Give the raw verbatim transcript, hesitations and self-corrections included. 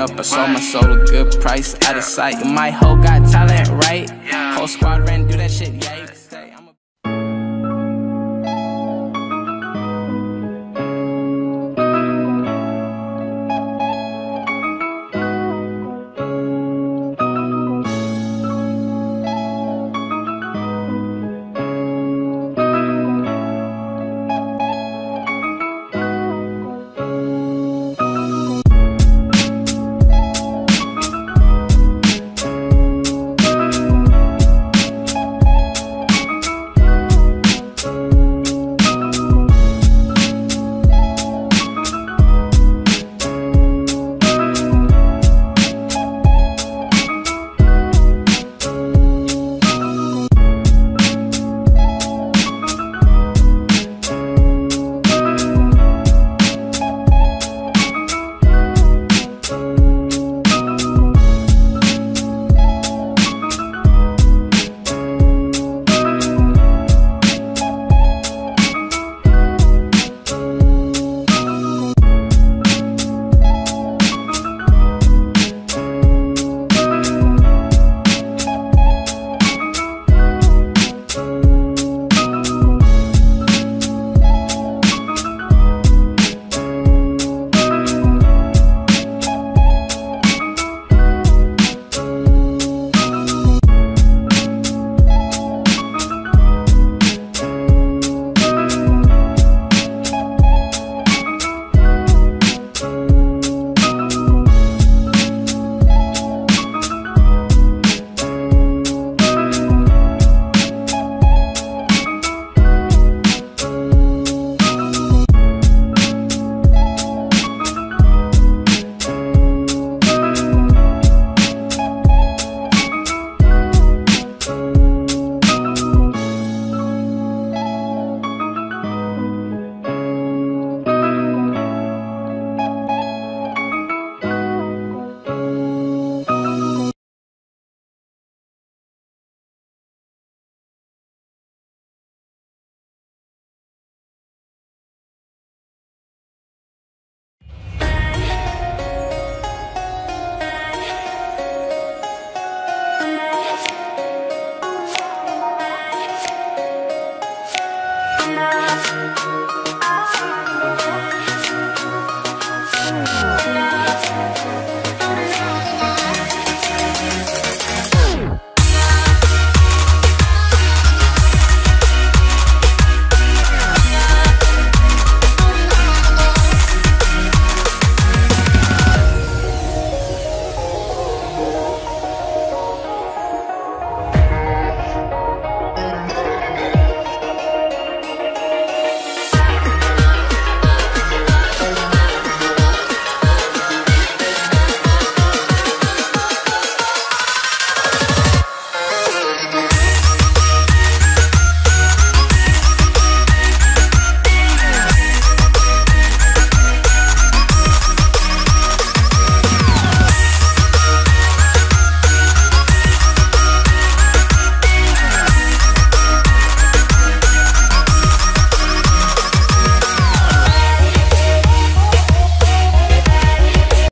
Ran up, I sold my soul a good price. Out of sight, my hoe got talent, right? Whole squad ran, do that shit, yikes.